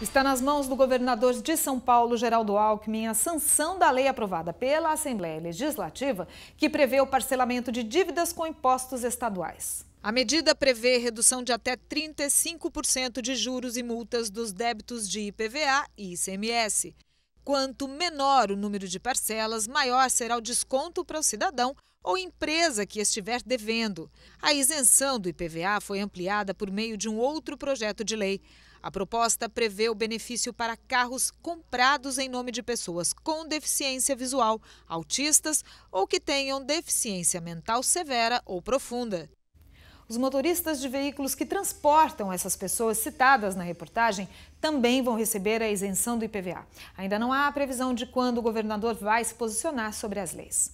Está nas mãos do governador de São Paulo, Geraldo Alckmin, a sanção da lei aprovada pela Assembleia Legislativa, que prevê o parcelamento de dívidas com impostos estaduais. A medida prevê redução de até 35% de juros e multas dos débitos de IPVA e ICMS. Quanto menor o número de parcelas, maior será o desconto para o cidadão ou empresa que estiver devendo. A isenção do IPVA foi ampliada por meio de um outro projeto de lei. A proposta prevê o benefício para carros comprados em nome de pessoas com deficiência visual, autistas ou que tenham deficiência mental severa ou profunda. Os motoristas de veículos que transportam essas pessoas citadas na reportagem também vão receber a isenção do IPVA. Ainda não há a previsão de quando o governador vai se posicionar sobre as leis.